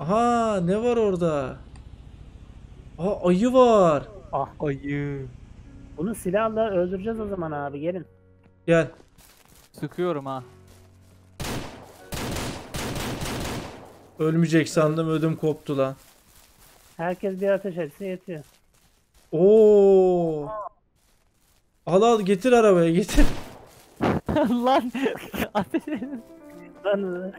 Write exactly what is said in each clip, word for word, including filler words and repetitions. Aha ne var orada? Aha ayı var. Ah ayı. Bunu silahla öldüreceğiz o zaman abi, gelin. Gel. Sıkıyorum ha. Ölmeyecek sandım, ödüm koptu lan. Herkes bir ateş etse yetiyor. Oo. Al al getir arabaya getir. Lan ateş edin. Lan.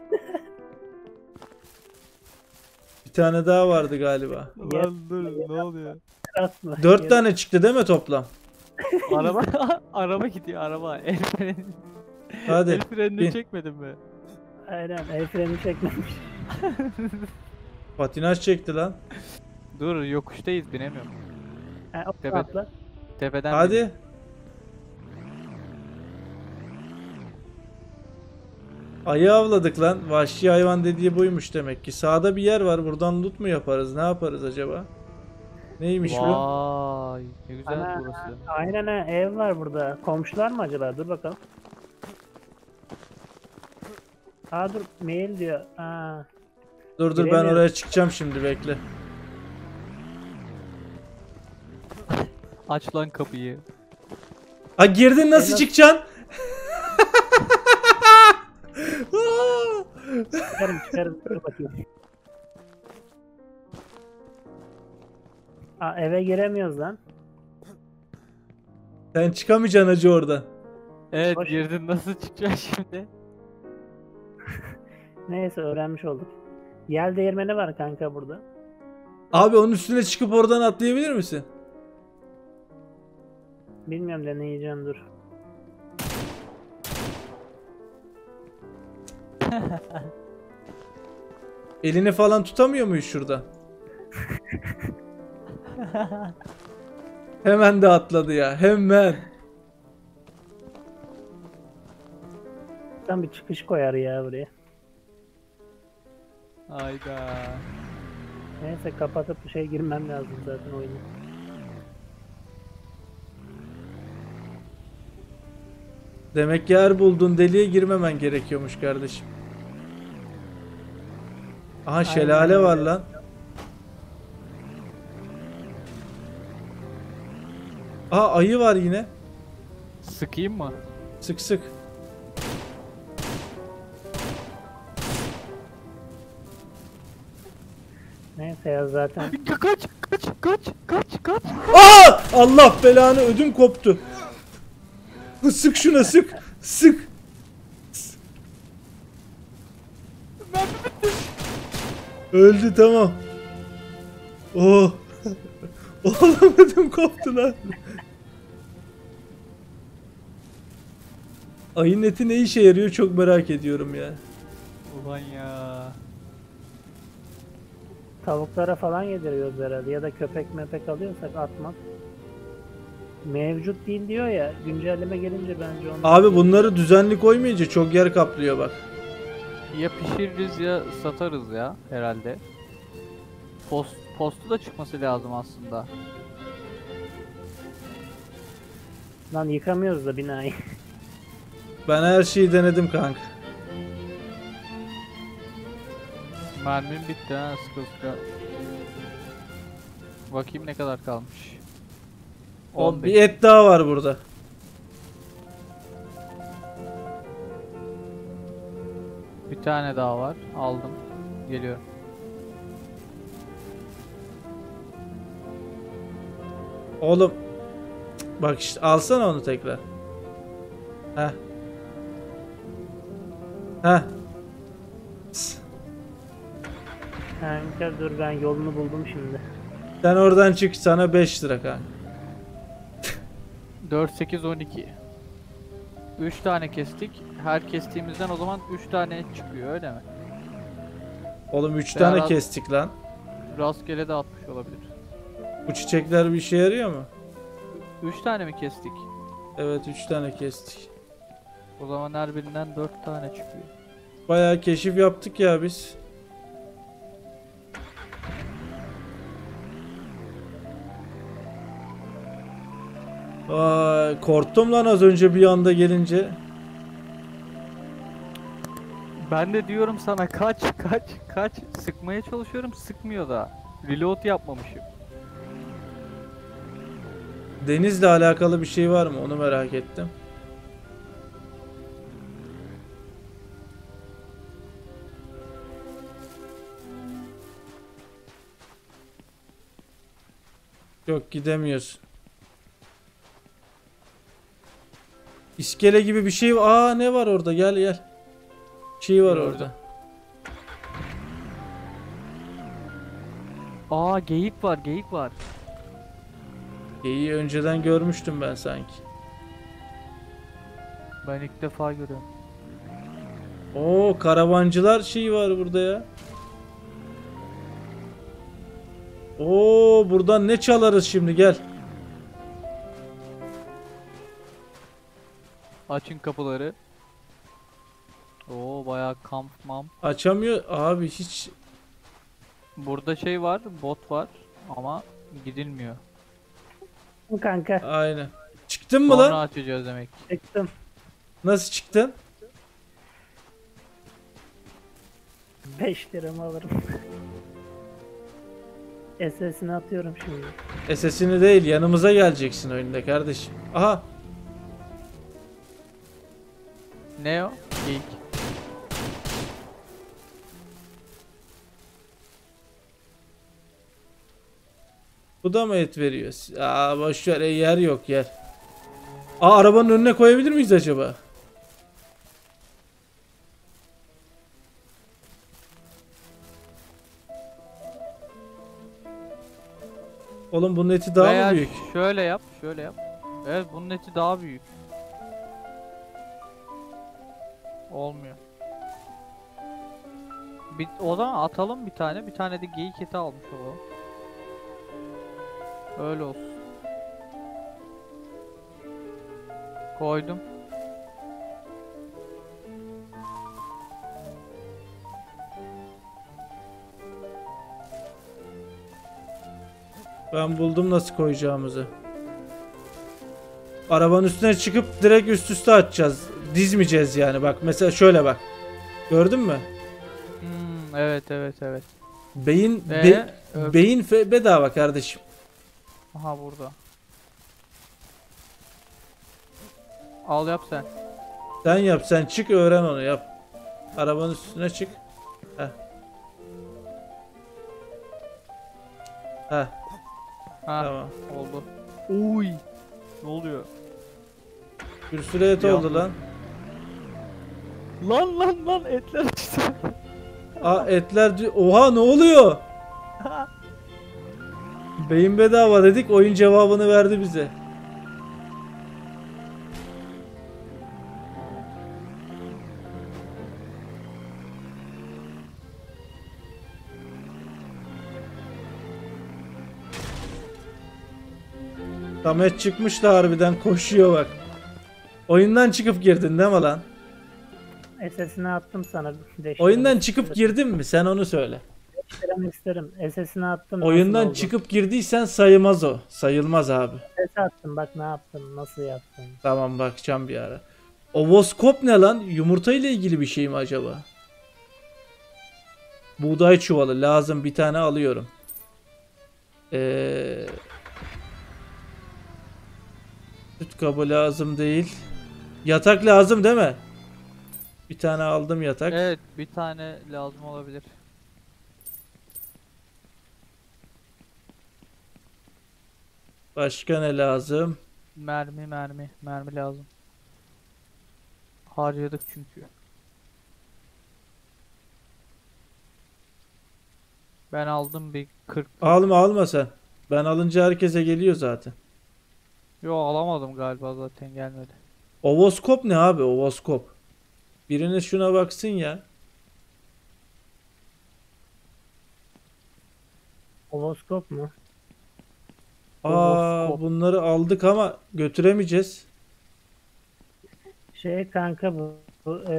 Bir tane daha vardı galiba. Lan dur ne oluyor? Dört tane çıktı değil mi toplam? Araba araba gidiyor araba. El freni. Hadi. El frenini çekmedin mi? Aynen el freni çekmemiş. Patinaj çekti lan. Dur yokuştayız binemiyorum. Ha, Tepe, tepeden. Hadi. Bin. Ayı avladık lan. Vahşi hayvan dediği buymuş demek ki. Sağda bir yer var. Buradan loot mu yaparız? Ne yaparız acaba? Neymiş vay, bu? Vay. Ne güzel ana, burası. Aynen he, ev var burada. Komşular mı acaba? Dur bakalım. Aa dur mail diyor. Aa. Dur dur ben oraya çıkacağım şimdi bekle. Aç lan kapıyı. Ha girdin nasıl ben çıkacaksın? Çıkarım çıkarım. Aa eve giremiyoruz lan. Sen çıkamayacaksın acı oradan. Evet hoş girdin nasıl çıkacaksın şimdi? Neyse öğrenmiş olduk. Yel değirmeni var kanka burada. Abi onun üstüne çıkıp oradan atlayabilir misin? Bilmiyorum deneyeceğim dur. Elini falan tutamıyor muyuz şurada? Hemen de atladı ya hemen. Tam bir çıkış koyar ya buraya. Hayda. Neyse kapatıp bir şey girmem lazım zaten oyunu. Demek yer buldun deliğe girmemen gerekiyormuş kardeşim. Aha şelale aynen var lan. Aha ayı var yine. Sıkayım mı? Sık sık. Neyse ya zaten. Kaç kaç kaç kaç kaç. Aa! Allah belanı ödüm koptu. Sık şuna sık. Sık. Öldü tamam. Oh. Oğlum ödüm koptu lan. Ayın eti ne işe yarıyor çok merak ediyorum ya. Ulan ya. Tavuklara falan yediriyoruz herhalde ya da köpek mepek alıyorsak atmak. Mevcut değil diyor ya, güncelleme gelince bence onu... Abi bunları düzenli koymayınca çok yer kaplıyor bak. Ya pişiririz ya satarız ya herhalde. Post, postu da çıkması lazım aslında. Lan yıkamıyoruz da binayı. Ben her şeyi denedim kanka. Mermim bitti ha sıkı sıkı. Bakayım ne kadar kalmış. on beş. Bir et daha var burada. Bir tane daha var. Aldım. Geliyorum. Oğlum. Bak işte alsana onu tekrar. Heh. Heh. Kanka dur ben yolunu buldum şimdi. Sen oradan çık sana beş lira kanka. dört sekiz on iki. üç tane kestik. Her kestiğimizden o zaman üç tane çıkıyor öyle mi? Oğlum üç tane kestik lan. Rastgele de atmış olabilir. Bu çiçekler bir işe yarıyor mu? üç tane mi kestik? Evet üç tane kestik. O zaman her birinden dört tane çıkıyor. Bayağı keşif yaptık ya biz. Korktum lan az önce bir anda gelince. Ben de diyorum sana kaç kaç kaç sıkmaya çalışıyorum, sıkmıyor da. Reload yapmamışım. Denizle alakalı bir şey var mı? Onu merak ettim. Yok, gidemiyorsun. İskele gibi bir şey var. Aa, ne var orada? Gel gel. Şey var orada. Aa, geyik var, geyik var. Geyiği önceden görmüştüm ben sanki. Ben ilk defa görüyorum. Oo, karavancılar şeyi var burada ya. Oo, buradan ne çalarız şimdi, gel. Açın kapıları. Oo, bayağı kamp mam. Açamıyor abi hiç. Burada şey var, bot var ama gidilmiyor. Bu kanka. Aynen. Çıktın mı lan? Sonra açacağız demek. Çıktım. Nasıl çıktın? beş liramı alırım. S S'ini atıyorum şimdi. S S'ini değil, yanımıza geleceksin oyunda kardeşim. Aha. Ne o? Geyik. Bu da mı et veriyor? Aa, boşver, yer yok yer. Aa, arabanın önüne koyabilir miyiz acaba? Oğlum bunun eti daha Veya mı büyük? Şöyle yap, şöyle yap. Evet, bunun eti daha büyük. Olmuyor. Bir, o zaman atalım bir tane, bir tane de geyik eti almış olalım. Öyle olsun. Koydum. Ben buldum nasıl koyacağımızı. Arabanın üstüne çıkıp direkt üst üste atacağız. Dizmeyeceğiz yani, bak mesela şöyle bak. Gördün mü? Hmm, evet evet evet. Beyin ee, be, beyin bedava kardeşim. Aha burada. Al, yap sen. Sen yap, sen çık, öğren onu, yap. Arabanın üstüne çık. Heh. Heh. Ha, tamam. Oldu. Uy. Ne oluyor? Bir sürü et ya oldu lan. Lan lan lan etler işte. Aa, etler. Oha, ne oluyor? Beyin bedava dedik, oyun cevabını verdi bize. Samet çıkmış da harbiden koşuyor bak. Oyundan çıkıp girdin değil mi lan? S S'ini attım sana. Oyundan çıkıp girdin mi? Sen onu söyle. İsterim isterim. S S'ini attım. Oyundan çıkıp girdiysen sayılmaz o. Sayılmaz abi. S S attım, bak ne yaptım, nasıl yaptım. Tamam, bakacağım bir ara. Ovoskop ne lan? Yumurta ile ilgili bir şey mi acaba? Buğday çuvalı lazım, bir tane alıyorum. Eee... Süt kabı lazım değil. Yatak lazım değil mi? Bir tane aldım yatak. Evet, bir tane lazım olabilir. Başka ne lazım? Mermi mermi. Mermi lazım. Harcadık çünkü. Ben aldım bir kırk. Alma alma sen. Ben alınca herkese geliyor zaten. Yo, alamadım galiba, zaten gelmedi. Ovoskop ne abi, ovoskop? Biriniz şuna baksın ya. Ovoskop mu? Aa, ovoskop. Bunları aldık ama götüremeyeceğiz. Şey kanka bu, bu e...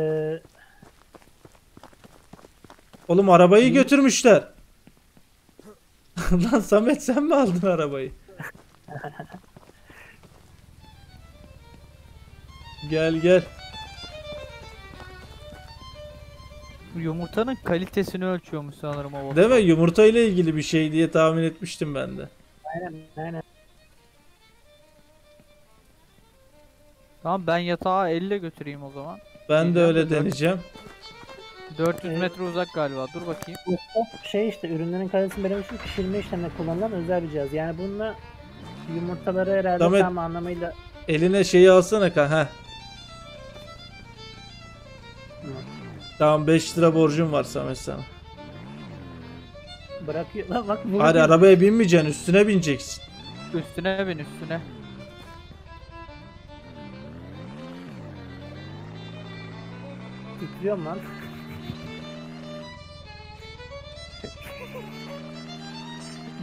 Oğlum arabayı götürmüşler. Lan Samet, sen mi aldın arabayı? Gel gel. yumurtanın kalitesini ölçüyormuş sanırım o. Değil mi? Yumurta ile ilgili bir şey diye tahmin etmiştim ben de. Aynen, aynen. Tamam, ben yatağı elle götüreyim o zaman. Ben Eylem de öyle deneyeceğim. dört yüz metre uzak galiba. Dur bakayım. Şey işte, ürünlerin kalitesini belirlemek için pişirme işlemine kullanılan özel bir cihaz. Yani bununla yumurtaları herhalde tam, tam anlamıyla... Eline şeyi alsana kan. Heh. Tamam, beş lira borcum var Samet sana. Bırakıyor lan bak. Hadi bin... arabaya binmeyeceksin, üstüne bineceksin. Üstüne bin, üstüne. Titriyorum lan.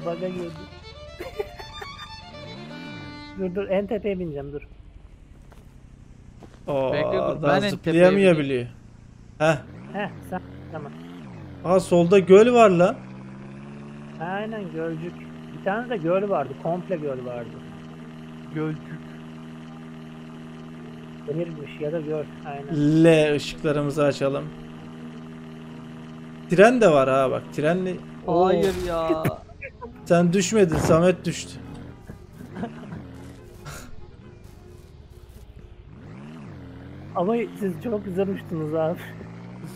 Baga girdi. Dur dur, en tepeye bineceğim, dur. Ooo, daha zıplayamayabiliyor. Heh. Heh, sen, tamam. Aa, solda göl var lan. Aynen, gölcük. Bir tane de göl vardı, komple göl vardı. Gölcük. Denirmiş ya da göl, aynen. L ışıklarımızı açalım. Tren de var ha bak, trenle... Hayır ya. Sen düşmedin, Samet düştü. Ama siz çok güzel uçtunuz abi.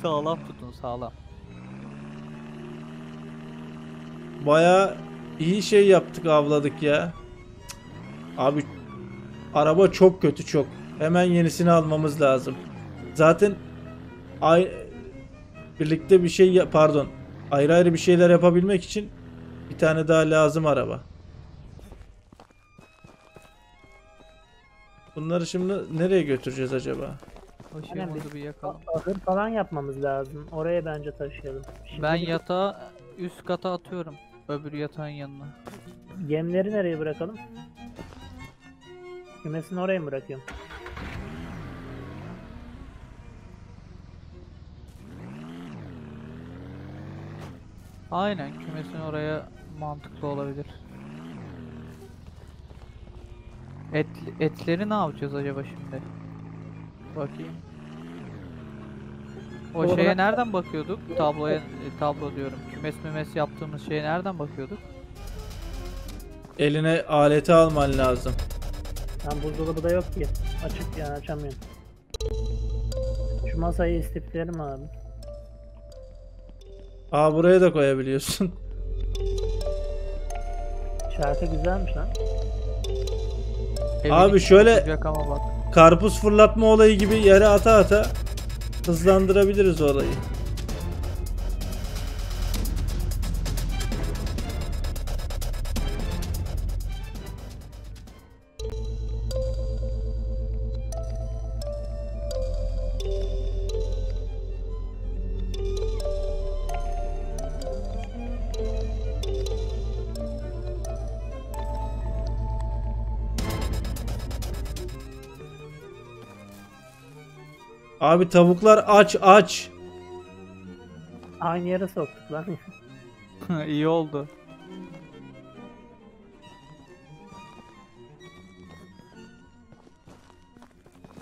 Sağlam tutun, sağlam. Bayağı iyi şey yaptık, avladık ya. Abi araba çok kötü, çok. Hemen yenisini almamız lazım. Zaten ay birlikte bir şey, pardon, ayrı ayrı bir şeyler yapabilmek için bir tane daha lazım araba. Bunları şimdi nereye götüreceğiz acaba? Aynen, bir yakalım. Ahır falan yapmamız lazım. Oraya bence taşıyalım. Şimdi ben yatağı üst kata atıyorum. Öbür yatağın yanına. Yemleri nereye bırakalım? Kümesini oraya mı bırakıyorum? Aynen, kümesini oraya mantıklı olabilir. Et, etleri ne yapacağız acaba şimdi? Bakayım. O doğru, şeye nereden bakıyorduk? Tabloya, tablo diyorum. Kümes mümes yaptığımız şeye nereden bakıyorduk? Eline aleti alman lazım. Tam buzdolabı da yok ki. Açık yani, açamıyorum. Şu masayı istiflerim abi. Aa, buraya da koyabiliyorsun. Şarkı güzelmiş lan. Evine abi şöyle karpuz fırlatma olayı gibi yere ata ata hızlandırabiliriz olayı. Abi tavuklar aç aç. Aynı yere soktuk lan. İyi oldu.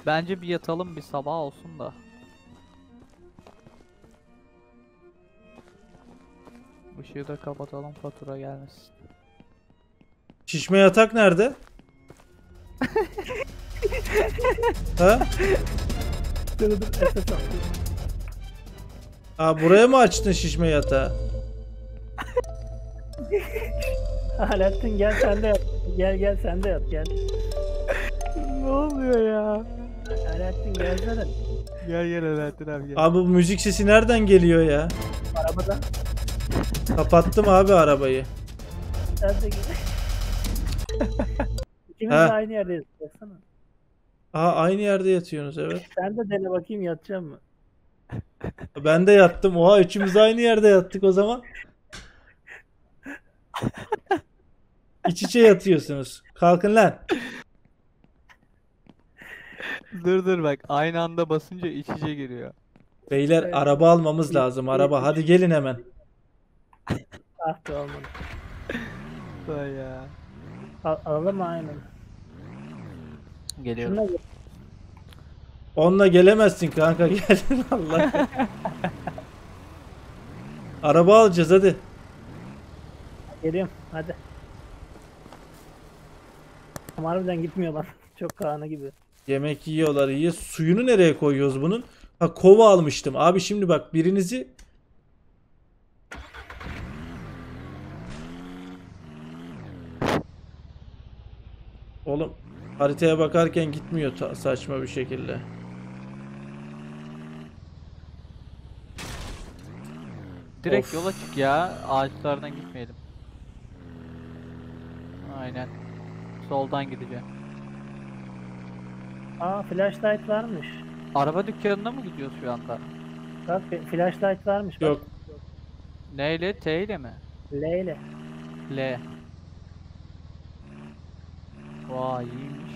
Bence bir yatalım, bir sabah olsun da. Işığı da kapatalım, fatura gelmesin. Şişme yatak nerede? Ha? Aa, buraya mı açtın şişme yatağı? Alaattin, gel sen de yat. Gel gel sen de yat, gel. Ne oluyor ya? Alaattin gelsene. Gel gel Alaattin abi gel. Abi bu müzik sesi nereden geliyor ya? Arabadan. Kapattım abi arabayı. Sen de gel. İkimiz de aynı yerdeyiz. Baksana. Aha, aynı yerde yatıyorsunuz, evet. Sen de dene bakayım, yatacağım mı? Ben de yattım. Oha, üçümüz aynı yerde yattık o zaman. İç içe yatıyorsunuz. Kalkın lan. Dur dur bak, aynı anda basınca iç içe giriyor. Beyler, evet. Araba almamız lazım, araba. Hadi gelin hemen. Ah da olmadı. Vay ya. Al, alalım aynen. Geliyorum. Şuna... Onunla gelemezsin kanka, gel Allah. Araba alacağız hadi. Geliyorum hadi. Ama harbiden gitmiyorlar. Çok kahana gibi. Yemek yiyorlar iyi. Suyunu nereye koyuyoruz bunun? Ha kova almıştım. Abi şimdi bak birinizi... Oğlum haritaya bakarken gitmiyor saçma bir şekilde. Direkt of. Yola çık ya. Ağaçlardan gitmeyelim. Aynen. Soldan gideceğim. Aa flashlight varmış. Araba dükkanına mı gidiyoruz şu anda? Bak flashlight varmış. Yok. Bak. Neyle? T ile mi? L ile. L. Vay iyiymiş.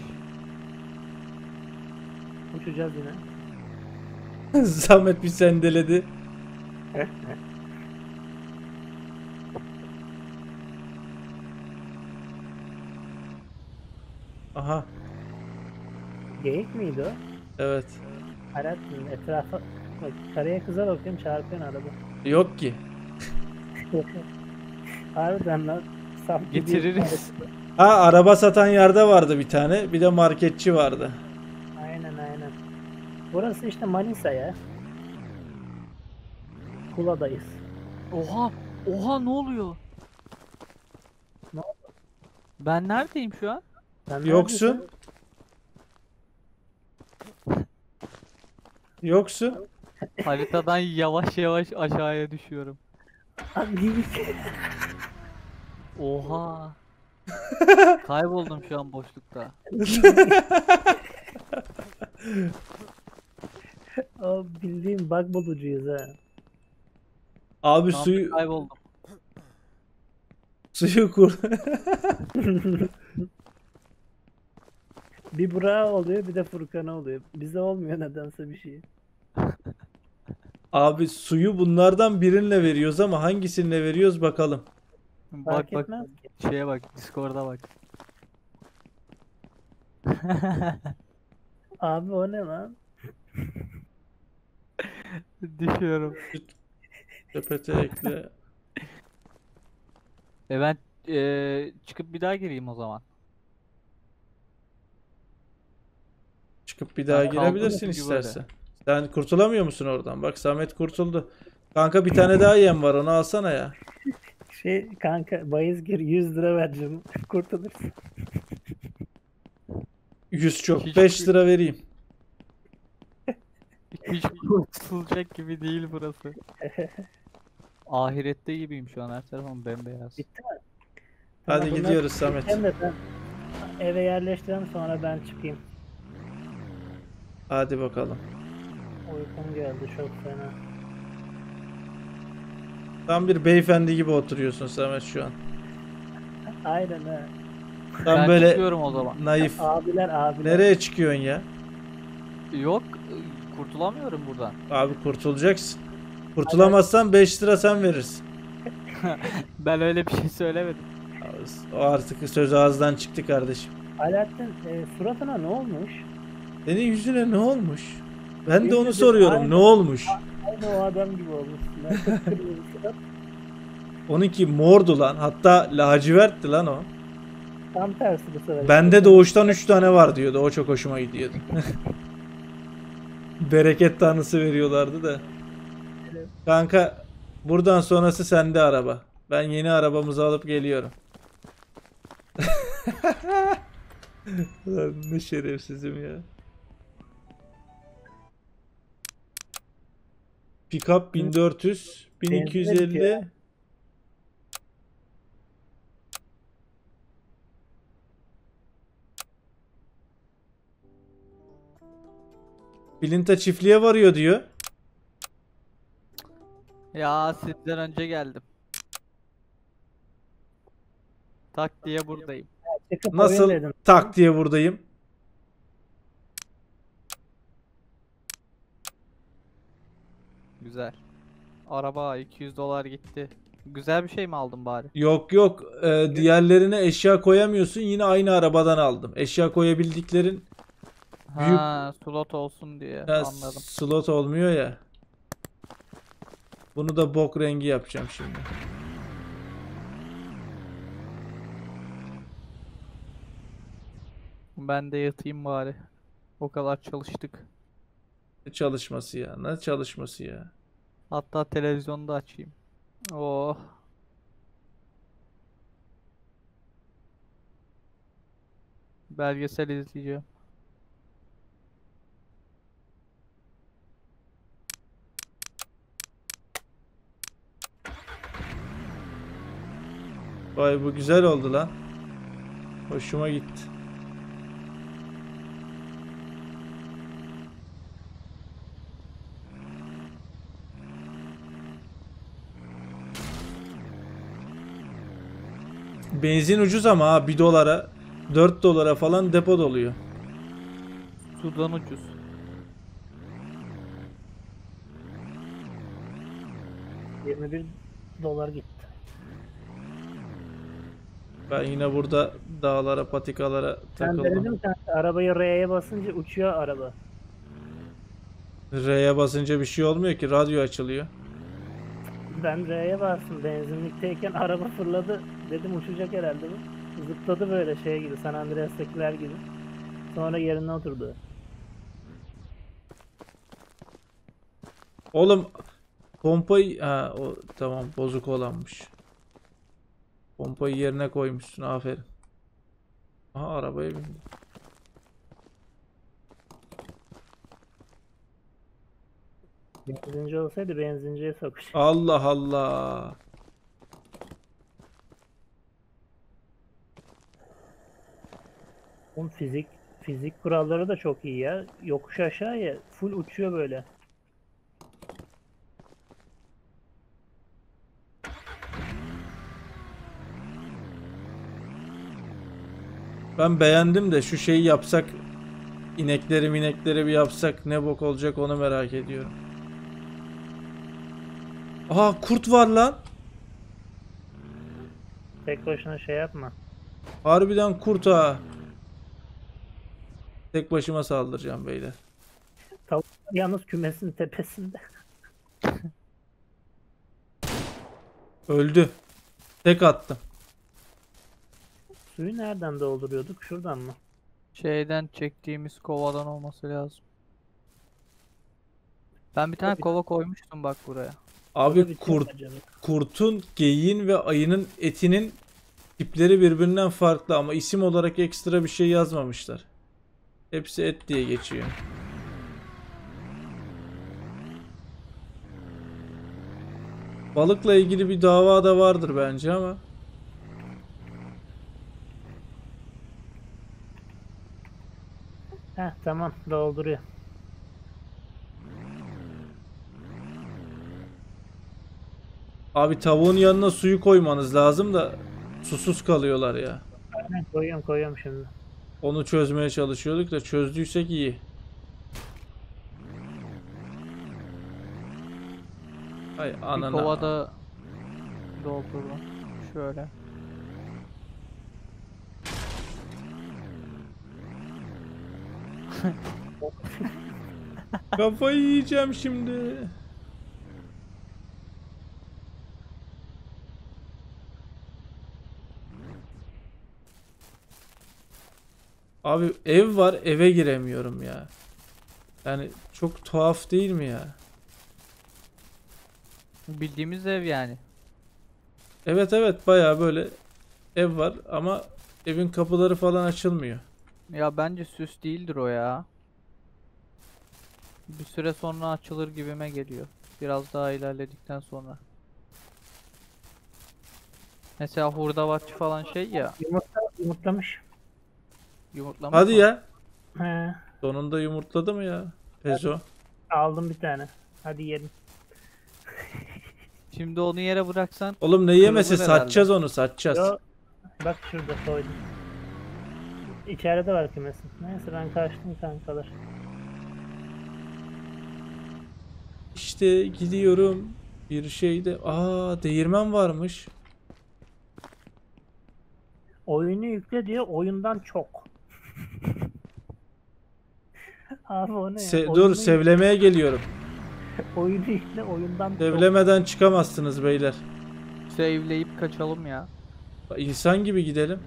Uçacağız yine. Zahmet bir sendeledi. Aha. Geyik miydi o? Evet. Alaattin etrafa karaya kıza bakıyorum çarpıyorsun araba. Yok ki. Harbiden lan. Getiririz. Ha araba satan yerde vardı bir tane. Bir de marketçi vardı. Aynen aynen. Burası işte Manisa ya. Kula'dayız. Oha. Oha ne oluyor? Ne oldu? Ben neredeyim şu an? Sen yoksun. Yoksun. Haritadan yavaş yavaş aşağıya düşüyorum. Oha. Kayboldum şu an boşlukta. O bildiğim bug bulucuyuz ha. Abi tamam, suyu kayboldum. Suyu kur. Bir Burak'a oluyor bir de Furkan'a oluyor. Bize olmuyor nedense bir şey. Abi suyu bunlardan birinle veriyoruz ama hangisinle veriyoruz bakalım. Fark bak etmez. Bak şeye bak Discord'a bak. Abi o ne lan? Düşüyorum. Tepete ekle. E ben e, çıkıp bir daha gireyim o zaman. Çıkıp bir daha ben girebilirsin istersen. Sen yani kurtulamıyor musun oradan? Bak Samet kurtuldu. Kanka bir tane daha yem var onu alsana ya. Şey kanka bahis gir yüz lira vereceğim. Kurtulursun. yüz çok. beş lira vereyim. Hiç kurtulacak gibi değil burası. Ahirette gibiyim şu an. Her tarafım bembeyaz. Bitti mi? Hadi ama gidiyoruz Samet. Eve yerleştirelim sonra ben çıkayım. Hadi bakalım. Uykum geldi çok fena. Tam bir beyefendi gibi oturuyorsun Samet şu an. Aynen he. Tam ben böyle çıkıyorum o zaman. Naif. Abiler abiler. Nereye çıkıyorsun ya? Yok kurtulamıyorum buradan. Abi kurtulacaksın. Kurtulamazsan beş lira sen verirsin. Ben öyle bir şey söylemedim. O artık söz ağızdan çıktı kardeşim. Alaattin e, suratına ne olmuş? Senin yüzüne ne olmuş? Ben yüzüne de onu soruyorum. Aynı, ne olmuş? Aynı o adam gibi olmuşsun. Onunki mordu lan. Hatta lacivertti lan o. Tam tersi bu sefer. Bende doğuştan üç tane var diyordu. O çok hoşuma gidiyordu. Bereket tanrısı veriyorlardı da. Evet. Kanka buradan sonrası sende araba. Ben yeni arabamızı alıp geliyorum. Lan ne şerefsizim ya. Pickup bin dört yüz, bin iki yüz elli. Bilinta çiftliğe varıyor diyor. Ya sizden önce geldim. Tak diye buradayım. Nasıl tak diye buradayım? Güzel. Araba iki yüz dolar gitti. Güzel bir şey mi aldın bari? Yok yok. Ee, diğerlerine eşya koyamıyorsun. Yine aynı arabadan aldım. Eşya koyabildiklerin büyük... Ha, slot olsun diye. Ha, anladım. Slot olmuyor ya. Bunu da bok rengi yapacağım şimdi. Ben de yatayım bari. O kadar çalıştık. Ne çalışması ya? Ne çalışması ya? Hatta televizyonu da açayım. Oh. Belgesel izleyeceğim. Vay, bu güzel oldu lan. Hoşuma gitti. Benzin ucuz ama ha, bir dolara, dört dolara falan depo doluyor. Sudan ucuz. yirmi bir dolar gitti. Ben yine burada dağlara, patikalara takıldım. Ben dedim sen arabayı R'ye basınca uçuyor araba. R'ye basınca bir şey olmuyor ki, radyo açılıyor. Ben R'ye bastım, benzinlikteyken araba fırladı. Dedim uçacak herhalde bu. Zıpladı böyle şey gibi, San Andreas'takiler gibi. Sonra yerine oturdu. Oğlum pompayı... Ha, o, tamam, bozuk olanmış. Pompayı yerine koymuşsun, aferin. Aha, arabaya bindim. Benzinci olsaydı benzinciye sokuş. Allah Allah. Oğlum fizik fizik kuralları da çok iyi ya. Yokuş aşağıya full uçuyor böyle. Ben beğendim de şu şeyi yapsak, inekleri minekleri bir yapsak ne bok olacak onu merak ediyorum. Aha, kurt var lan. Tek başına şey yapma. Harbiden kurt ha. Tek başıma saldıracağım beyler. Tavuk yalnız kümesin tepesinde. Öldü. Tek attım. Suyu nereden dolduruyorduk? Şuradan mı? Şeyden, çektiğimiz kovadan olması lazım. Ben bir tane kova koymuştum bak buraya. Abi kurt, kurtun, geyiğin ve ayının etinin tipleri birbirinden farklı ama isim olarak ekstra bir şey yazmamışlar. Hepsi et diye geçiyor. Balıkla ilgili bir dava da vardır bence ama. Heh, tamam, dolduruyor. Abi tavuğun yanına suyu koymanız lazım da susuz kalıyorlar ya. Aynen, koyuyorum koyuyorum şimdi. Onu çözmeye çalışıyorduk da çözdüysek iyi. Ay anana. Bir kovada doldurdum. Şöyle. Kafayı yiyeceğim şimdi. Abi ev var, eve giremiyorum ya. Yani çok tuhaf değil mi ya? Bildiğimiz ev yani. Evet evet, bayağı böyle ev var ama evin kapıları falan açılmıyor. Ya bence süs değildir o ya. Bir süre sonra açılır gibime geliyor. Biraz daha ilerledikten sonra. Mesela hurdavatçı falan şey ya. Yumurta, yumurtlamış. Yumurtlamış Hadi mı? ya. He. Sonunda yumurtladı mı ya? Pezo. Aldım bir tane. Hadi yiyelim. Şimdi onu yere bıraksan. Oğlum ne yemesi? Satacağız herhalde. Onu satacağız. Yo, bak şurada koydum. İçeride var kümesin. Neyse ben kaçtım kankalar. İşte gidiyorum. Bir şeyde. Aa, değirmen varmış. Oyunu yükle diye oyundan çok. Abi o ne? Se Oyunu dur, sevlemeye geliyorum. Oyun işte oyundan. Devlemeden çıkamazsınız beyler. Save'leyip kaçalım ya. İnsan gibi gidelim.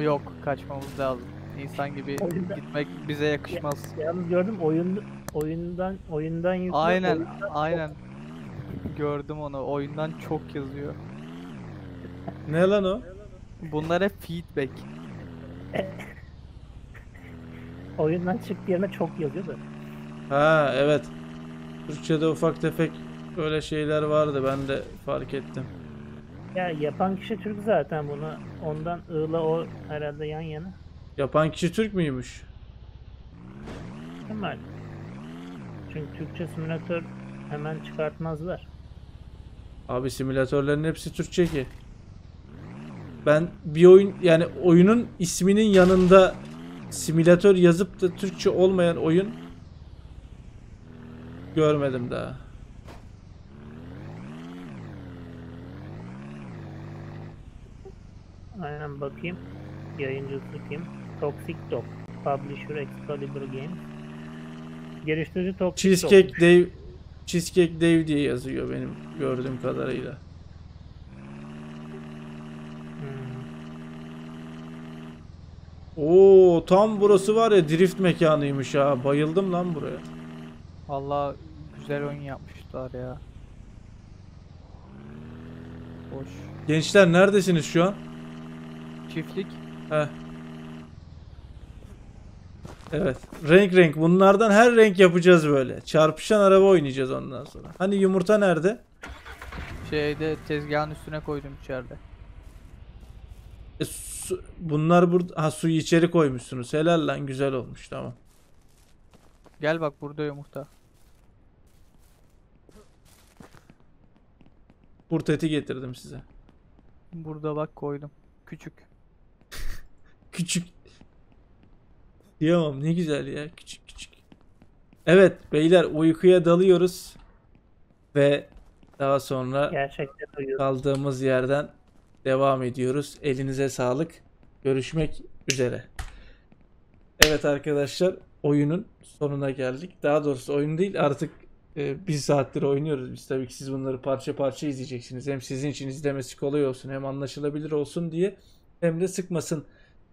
Yok, kaçmamız lazım. İnsan gibi oyundan gitmek bize yakışmaz. Ya, yalnız gördüm oyun oyundan oyundan yazıyor. Aynen oyundan aynen. Çok... Gördüm onu. Oyundan çok yazıyor. Ne lan o? Bunlar hep feedback. Oyundan çıktı yerine çok yazıyor da. Ha evet. Türkçe'de ufak tefek böyle şeyler vardı, ben de fark ettim. Ya yapan kişi Türk zaten bunu. Ondan ığla o herhalde yan yana. Yapan kişi Türk müymüş? Hemen. Çünkü Türkçe simülatör hemen çıkartmazlar. Abi simülatörlerin hepsi Türkçe ki. Ben bir oyun yani oyunun isminin yanında simülatör yazıp da Türkçe olmayan oyun görmedim daha. Aynen bakayım. Yayıncısı kim? Toxic Dog. Publisher Excalibur Game. Geliştirici Toxic Cheesecake Dog. Dave, Cheesecake Dave diye yazıyor benim gördüğüm kadarıyla. Hmm. Oo, tam burası var ya, drift mekanıymış ha. Bayıldım lan buraya. Vallahi güzel oyun yapmışlar ya. Hoş. Gençler neredesiniz şu an? Çiftlik. Heh. Evet. Renk renk. Bunlardan her renk yapacağız böyle. Çarpışan araba oynayacağız ondan sonra. Hani yumurta nerede? Şeyde, tezgahın üstüne koydum içeride. E, su, bunlar burada. Ha, suyu içeri koymuşsunuz. Helal lan, güzel olmuş, tamam. Gel bak, burada yumurta. Kurt eti getirdim size. Burada bak, koydum. Küçük. Küçük. Diyemem, ne güzel ya, küçük küçük. Evet beyler, uykuya dalıyoruz. Ve daha sonra gerçekten kaldığımız yerden devam ediyoruz. Elinize sağlık. Görüşmek üzere. Evet arkadaşlar, oyunun sonuna geldik. Daha doğrusu oyun değil artık, e, bir saattir oynuyoruz biz. Tabii ki siz bunları parça parça izleyeceksiniz. Hem sizin için izlemesi kolay olsun, hem anlaşılabilir olsun diye, hem de sıkmasın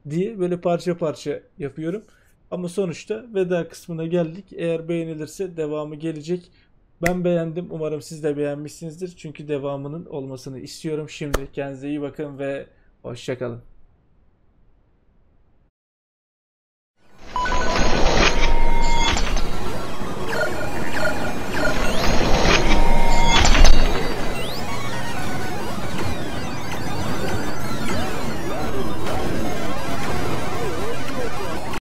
diye böyle parça parça yapıyorum. Ama sonuçta veda kısmına geldik. Eğer beğenilirse devamı gelecek. Ben beğendim. Umarım siz de beğenmişsinizdir. Çünkü devamının olmasını istiyorum. Şimdi kendinize iyi bakın ve hoşça kalın.